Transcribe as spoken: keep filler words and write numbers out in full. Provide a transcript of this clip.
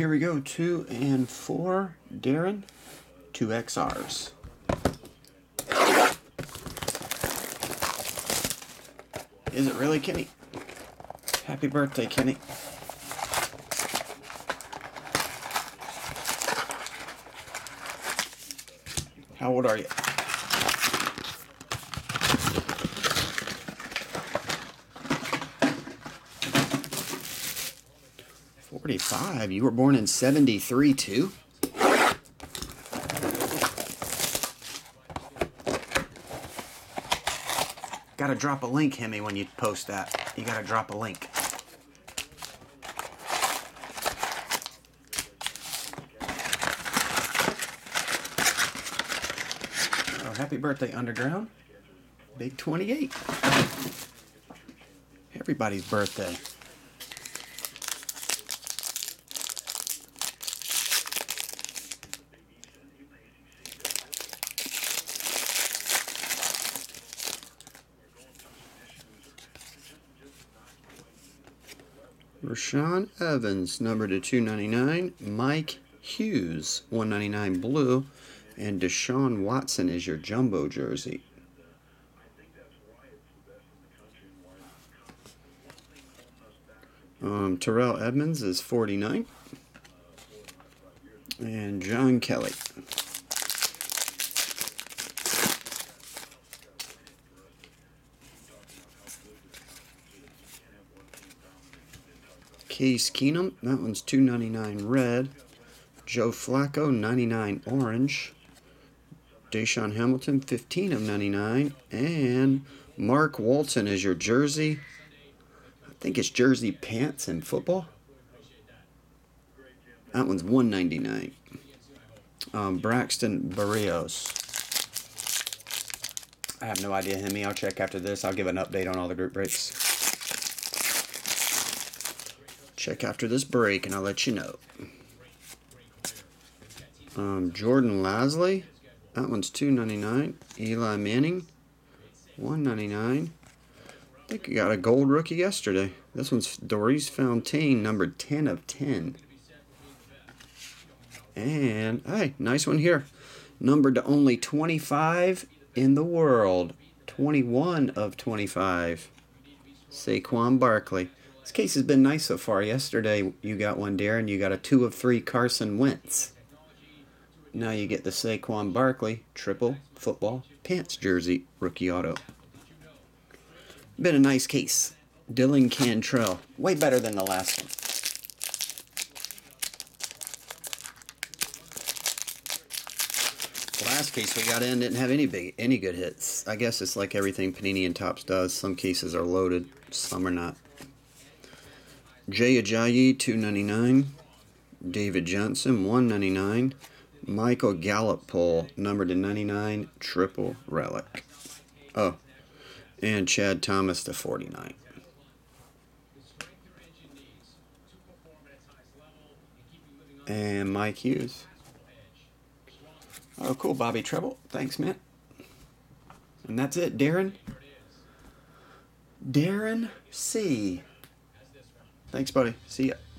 here we go. Two and four. Darren, two X Rs. Is it really Kenny? Happy birthday, Kenny. How old are you? forty-five. You were born in seventy-three, too? Gotta drop a link, Hemi, when you post that. You gotta drop a link. Oh, happy birthday, Underground. Big twenty-eight. Everybody's birthday. Rashawn Evans, number to two ninety-nine. Mike Hughes, one ninety-nine blue. And Deshaun Watson is your jumbo jersey. Um, Terrell Edmonds is forty-nine. And John Kelly. Case Keenum, that one's two ninety-nine red. Joe Flacco, ninety-nine orange. Deshaun Hamilton, fifteen of ninety-nine. And Mark Walton is your jersey. I think it's jersey pants in football. That one's one ninety-nine. Um, Braxton Barrios. I have no idea, Hemi. I'll check after this. I'll give an update on all the group breaks. Check after this break, and I'll let you know. Um, Jordan Lasley, that one's two ninety-nine. Eli Manning, one ninety-nine. I think you got a gold rookie yesterday. This one's Doris Fountain, number ten of ten. And, hey, nice one here. Numbered to only twenty-five in the world. twenty-one of twenty-five. Saquon Barkley. This case has been nice so far. Yesterday you got one, Darren. You got a two of three Carson Wentz. Now you get the Saquon Barkley triple football pants jersey rookie auto. Been a nice case. Dylan Cantrell. Way better than the last one. The last case we got in didn't have any big, any good hits. I guess it's like everything Panini and Topps does. Some cases are loaded, some are not. Jay Ajayi, two ninety-nine. David Johnson, one ninety-nine. Michael Gallup pull, numbered to ninety-nine, triple relic. Oh, and Chad Thomas to forty-nine. And Mike Hughes. Oh, cool, Bobby Treble. Thanks, man. And that's it, Darren. Darren C. Thanks, buddy. See ya.